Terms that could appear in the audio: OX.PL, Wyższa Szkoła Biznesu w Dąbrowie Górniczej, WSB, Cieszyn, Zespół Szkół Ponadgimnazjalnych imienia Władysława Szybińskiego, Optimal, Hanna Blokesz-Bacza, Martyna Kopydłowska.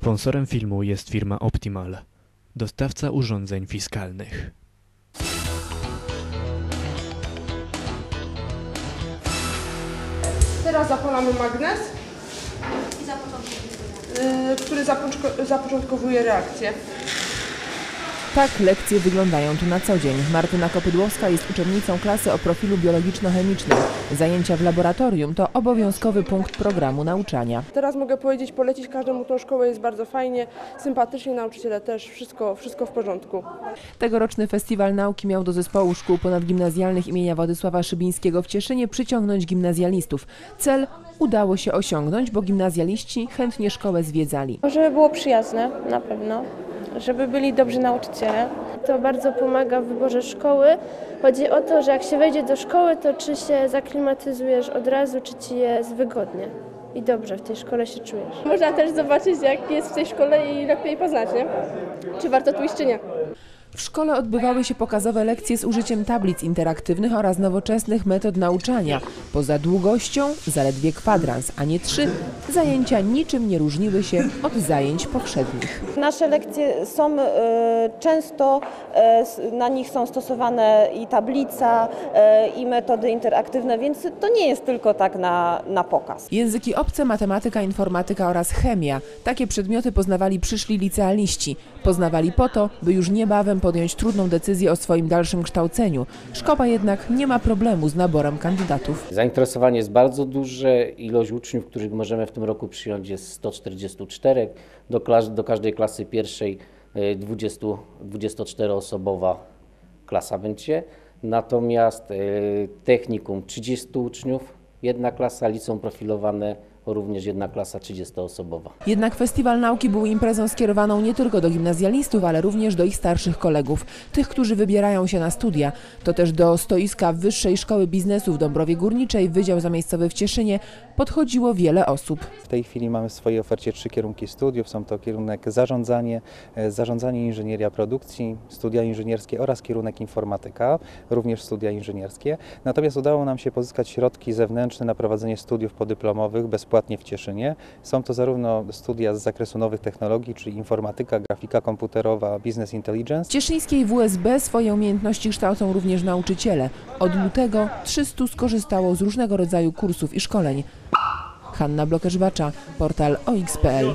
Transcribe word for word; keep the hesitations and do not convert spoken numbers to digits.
Sponsorem filmu jest firma Optimal, dostawca urządzeń fiskalnych. Teraz zapalamy magnes, który zapoczątkowuje reakcję. Tak lekcje wyglądają tu na co dzień. Martyna Kopydłowska jest uczennicą klasy o profilu biologiczno-chemicznym. Zajęcia w laboratorium to obowiązkowy punkt programu nauczania. Teraz mogę powiedzieć, polecić każdemu tą szkołę, jest bardzo fajnie, sympatycznie, nauczyciele też, wszystko, wszystko w porządku. Tegoroczny Festiwal Nauki miał do Zespołu Szkół Ponadgimnazjalnych imienia Władysława Szybińskiego w Cieszynie przyciągnąć gimnazjalistów. Cel udało się osiągnąć, bo gimnazjaliści chętnie szkołę zwiedzali. Żeby było przyjazne, na pewno. Żeby byli dobrzy nauczyciele. To bardzo pomaga w wyborze szkoły. Chodzi o to, że jak się wejdzie do szkoły, to czy się zaklimatyzujesz od razu, czy ci jest wygodnie i dobrze w tej szkole się czujesz. Można też zobaczyć, jak jest w tej szkole i lepiej poznać, nie? Czy warto tu iść, czy nie. W szkole odbywały się pokazowe lekcje z użyciem tablic interaktywnych oraz nowoczesnych metod nauczania. Poza długością zaledwie kwadrans, a nie trzy, zajęcia niczym nie różniły się od zajęć poprzednich. Nasze lekcje są y, często, y, na nich są stosowane i tablica, y, i metody interaktywne, więc to nie jest tylko tak na, na pokaz. Języki obce, matematyka, informatyka oraz chemia. Takie przedmioty poznawali przyszli licealiści. Poznawali po to, by już niebawem podjąć trudną decyzję o swoim dalszym kształceniu. Szkoła jednak nie ma problemu z naborem kandydatów. Zainteresowanie jest bardzo duże. Ilość uczniów, których możemy w tym roku przyjąć, jest sto czterdzieści cztery. Do, do każdej klasy pierwszej dwudziestoczteroosobowa klasa będzie. Natomiast technikum trzydziestu uczniów, jedna klasa, liceum profilowane również jedna klasa trzydziestoosobowa. Jednak Festiwal Nauki był imprezą skierowaną nie tylko do gimnazjalistów, ale również do ich starszych kolegów, tych, którzy wybierają się na studia. To też do stoiska Wyższej Szkoły Biznesu w Dąbrowie Górniczej, Wydział Zamiejscowy w Cieszynie, podchodziło wiele osób. W tej chwili mamy w swojej ofercie trzy kierunki studiów. Są to kierunek zarządzanie, zarządzanie inżynieria produkcji, studia inżynierskie oraz kierunek informatyka, również studia inżynierskie. Natomiast udało nam się pozyskać środki zewnętrzne na prowadzenie studiów podyplomowych bezpłatnych w Cieszynie. Są to zarówno studia z zakresu nowych technologii, czyli informatyka, grafika komputerowa, business intelligence. W cieszyńskiej W S B swoje umiejętności kształcą również nauczyciele. Od lutego trzystu skorzystało z różnego rodzaju kursów i szkoleń. Hanna Blokesz-Bacza, portal O X kropka P L.